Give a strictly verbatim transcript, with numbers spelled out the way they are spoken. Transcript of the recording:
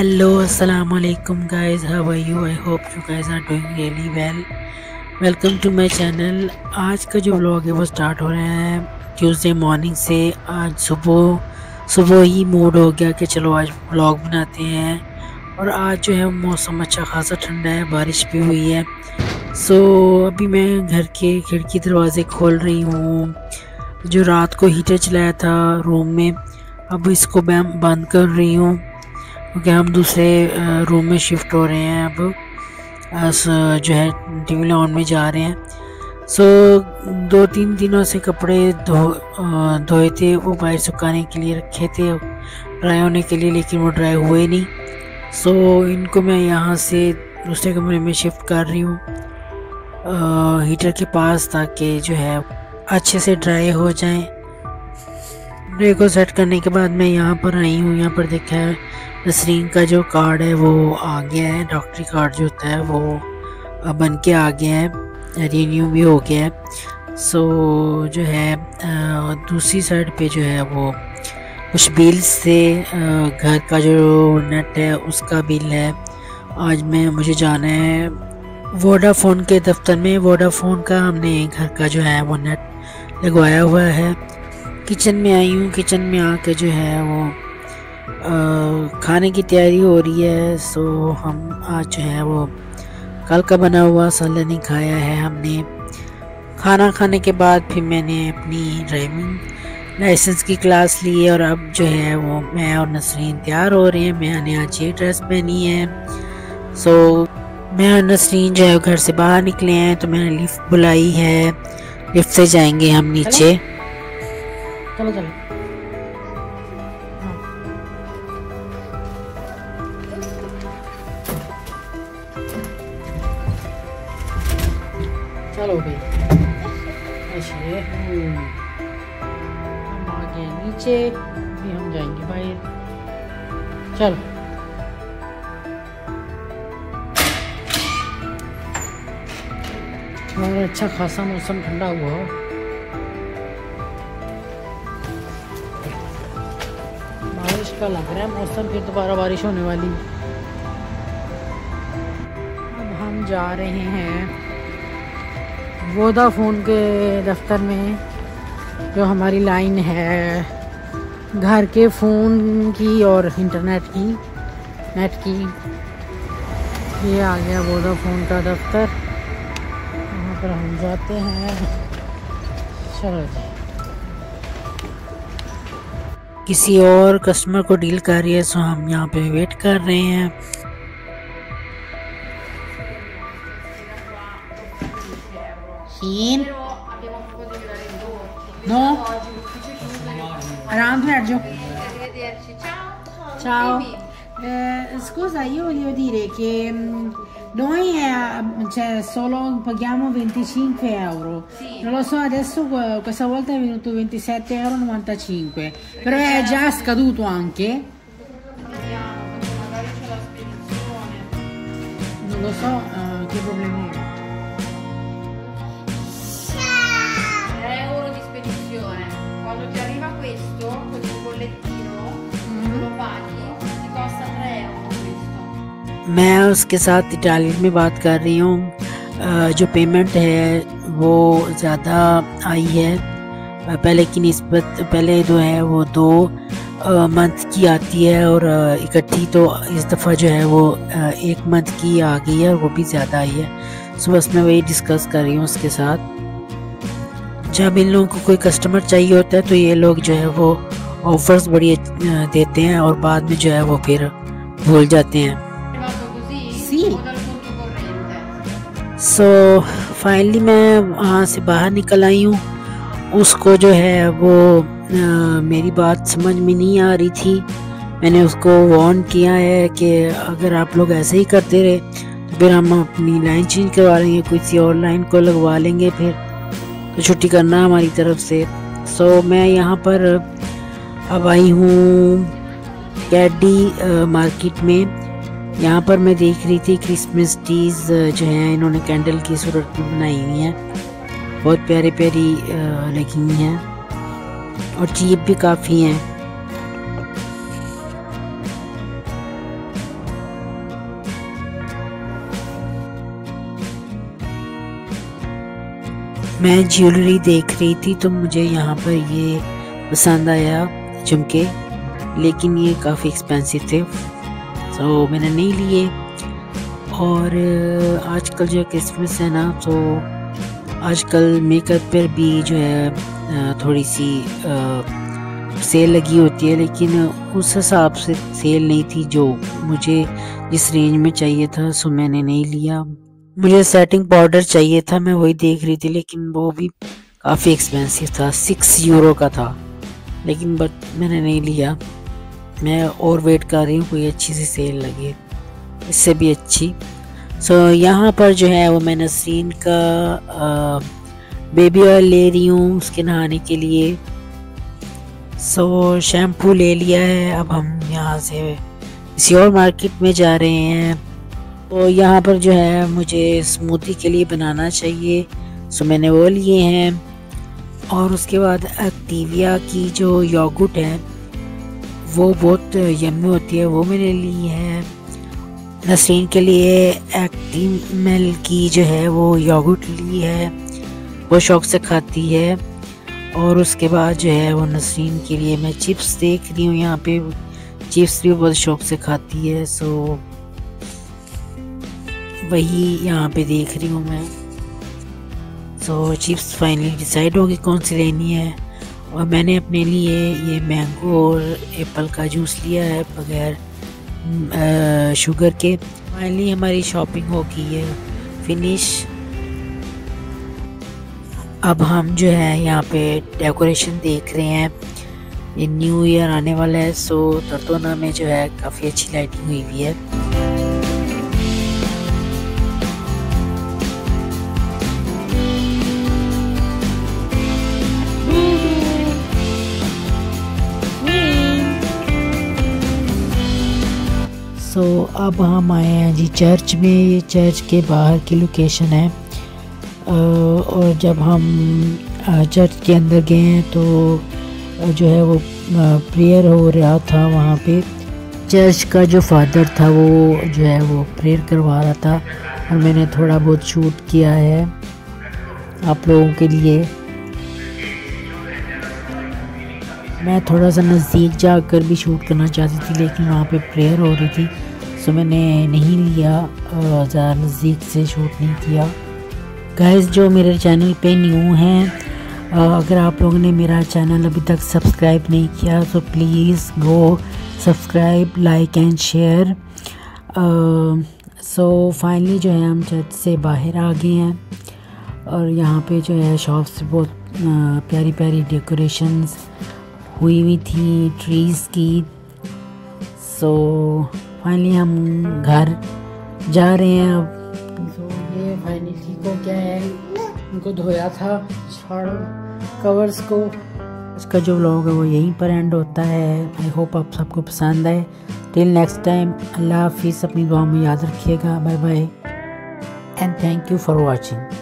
Hello अस्सलाम वालेकुम guys, how are you. I hope you guys are doing really well. Welcome to my channel. आज का जो vlog है वो स्टार्ट हो रहा है ट्यूसडे मॉर्निंग से। आज सुबह सुबह ही मूड हो गया कि चलो आज व्लॉग बनाते हैं। और आज जो है मौसम अच्छा खासा ठंडा है, बारिश भी हुई है। सो so, अभी मैं घर के खिड़की दरवाज़े खोल रही हूँ। जो रात को हीटर चलाया था रूम में, अब इसको मैं बंद कर रही हूँ क्योंकि हम दूसरे रूम में शिफ्ट हो रहे हैं। अब जो है टीवी लॉन में जा रहे हैं। सो दो तीन दिनों से कपड़े धो धोए थे, वो बाहर सुखाने के लिए रखे थे ड्राई होने के लिए, लेकिन वो ड्राई हुए नहीं। सो इनको मैं यहाँ से दूसरे कमरे में शिफ्ट कर रही हूँ हीटर के पास, ताकि जो है अच्छे से ड्राई हो जाएं। ड्राई को सेट करने के बाद मैं यहाँ पर आई हूँ। यहाँ पर देखा है नसरीन का जो कार्ड है वो आ गया है, डॉक्टरी कार्ड जो होता है वो बन के आ गया है, रिन्यू भी हो गया है। सो जो है दूसरी साइड पे जो है वो कुछ बिल से घर का जो नेट है उसका बिल है। आज मैं मुझे जाना है वोडाफोन के दफ्तर में। वोडाफोन का हमने घर का जो है वो नेट लगवाया हुआ है। किचन में आई हूँ। किचन में आके जो है वो आ, खाने की तैयारी हो रही है। सो हम आज जो है वो कल का बना हुआ सालन नहीं खाया है हमने। खाना खाने के बाद फिर मैंने अपनी ड्राइविंग लाइसेंस की क्लास ली है। और अब जो है वो मैं और नसरीन तैयार हो रहे हैं। मैंने आज ये ड्रेस पहनी है। सो मैं और नसरीन जो है घर से बाहर निकले हैं, तो मैंने लिफ्ट बुलाई है। लिफ्ट से जाएंगे हम नीचे। चलो चलो। चलो भाई। हम आ गए नीचे, भी हम जाएंगे बाहर। चलो और अच्छा खासा मौसम ठंडा हुआ हो। बारिश का लग रहा है मौसम, फिर दोबारा बारिश होने वाली। अब हम जा रहे हैं वोडाफोन के दफ्तर में। जो हमारी लाइन है घर के फ़ोन की और इंटरनेट की नेट की, ये आ गया वोडाफोन का दफ्तर। पर हम जाते हैं। चलो किसी और कस्टमर को डील कर रही है, सो हम यहाँ पे वेट कर रहे हैं। तीन नौ आराम से बैठ जाओ। चाओ इसको चाहिए voglio dire che noi cioè solo paghiamo venticinque euro. Non lo so adesso, questa volta è venuto ventisette euro e novantacinque, però è già scaduto anche. Magari c'è la spedizione. Non lo so uh, che problemi è. tre euro di spedizione. Quando ti arriva questo, questo bollettino, mm-hmm. lo paghi. मैं उसके साथ Italian में बात कर रही हूँ। जो payment है वो ज़्यादा आई है पहले की निस्बत। पहले जो है वो दो मंथ की आती है और इकट्ठी, तो इस दफ़ा जो है वो एक मंथ की आ गई है, वो भी ज़्यादा आई है। सो बस मैं वही डिस्कस कर रही हूँ उसके साथ। जब इन लोगों को कोई कस्टमर चाहिए होता है तो ये लोग जो है वो ऑफ़र्स बड़ी देते हैं और बाद में जो है वो फिर भूल जाते हैं। सो फाइनली मैं वहाँ से बाहर निकल आई हूँ। उसको जो है वो आ, मेरी बात समझ में नहीं आ रही थी। मैंने उसको वार्न किया है कि अगर आप लोग ऐसे ही करते रहे तो फिर हम अपनी लाइन चेंज करवा लेंगे, किसी और लाइन को लगवा लेंगे, फिर तो छुट्टी करना हमारी तरफ से। सो मैं यहाँ पर अब आई हूँ कैडी मार्केट में। यहाँ पर मैं देख रही थी क्रिसमस ट्रीज जो हैं, इन्होंने कैंडल की सूरत में बनाई हुई हैं, बहुत प्यारी प्यारी लगी हुई हैं और चीप भी काफ़ी हैं। मैं ज्वेलरी देख रही थी तो मुझे यहाँ पर ये पसंद आया झुमके, लेकिन ये काफ़ी एक्सपेंसिव थे तो मैंने नहीं लिए। और आजकल जो क्रिसमस है ना, तो आजकल मेकअप पर भी जो है थोड़ी सी सेल लगी होती है, लेकिन उस हिसाब से सेल नहीं थी जो मुझे जिस रेंज में चाहिए था, सो मैंने नहीं लिया। मुझे सेटिंग पाउडर चाहिए था, मैं वही देख रही थी, लेकिन वो भी काफ़ी एक्सपेंसिव था, सिक्स यूरो का था, लेकिन बट मैंने नहीं लिया। मैं और वेट कर रही हूँ कोई अच्छी सी सेल लगे, इससे भी अच्छी। सो so, यहाँ पर जो है वो मैं नसरीन का बेबी ऑयल ले रही हूँ उसके नहाने के लिए। सो so, शैम्पू ले लिया है। अब हम यहाँ से किसी और मार्केट में जा रहे हैं। तो यहाँ पर जो है मुझे स्मूदी के लिए बनाना चाहिए, सो मैंने वो लिए हैं। और उसके बाद एक्टिविया की जो योगर्ट है वो बहुत यम्मी होती है, वो मैंने ली है। नसरीन के लिए एक्टिमल की जो है वो योगर्ट ली है, वो शौक़ से खाती है। और उसके बाद जो है वो नसरीन के लिए मैं चिप्स देख रही हूँ यहाँ पे, चिप्स भी बहुत शौक़ से खाती है, सो वही यहाँ पे देख रही हूँ मैं। सो चिप्स फाइनली डिसाइड होगी कौन सी लेनी है। और मैंने अपने लिए ये मैंगो और एप्पल का जूस लिया है बगैर शुगर के। फाइनली हमारी शॉपिंग हो गई है फिनिश। अब हम जो है यहाँ पे डेकोरेशन देख रहे हैं, ये न्यू ईयर आने वाला है, सो टोरटोना में जो है काफ़ी अच्छी लाइटिंग हुई हुई है। सो so, अब हम आए हैं जी चर्च में। ये चर्च के बाहर की लोकेशन है, और जब हम चर्च के अंदर गए हैं तो जो है वो प्रेयर हो रहा था वहाँ पे। चर्च का जो फादर था वो जो है वो प्रेयर करवा रहा था, और मैंने थोड़ा बहुत शूट किया है आप लोगों के लिए। मैं थोड़ा सा नज़दीक जाकर भी शूट करना चाहती थी, लेकिन वहाँ पे प्रेयर हो रही थी, सो मैंने नहीं लिया, ज़्यादा नज़दीक से शूट नहीं किया। गाइस जो मेरे चैनल पे न्यू हैं, अगर आप लोगों ने मेरा चैनल अभी तक सब्सक्राइब नहीं किया तो please go subscribe, like and share. So finally जो है हम चर्च से बाहर आ गए हैं, और यहाँ पे जो है शॉप्स बहुत प्यारी प्यारी डेकोरेशंस हुई हुई थी ट्रीज़ की। सो फाइनली हम घर जा रहे हैं अब। सो ये फाइनली ठीक हो गया है, उनको धोया था झाड़ू कवर्स को। इसका जो व्लॉग है वो यहीं पर एंड होता है। आई होप आप सबको पसंद आए। टिल नेक्स्ट टाइम, अल्लाह हाफिज़, अपनी दुआ में याद रखिएगा। Bye bye and thank you for watching.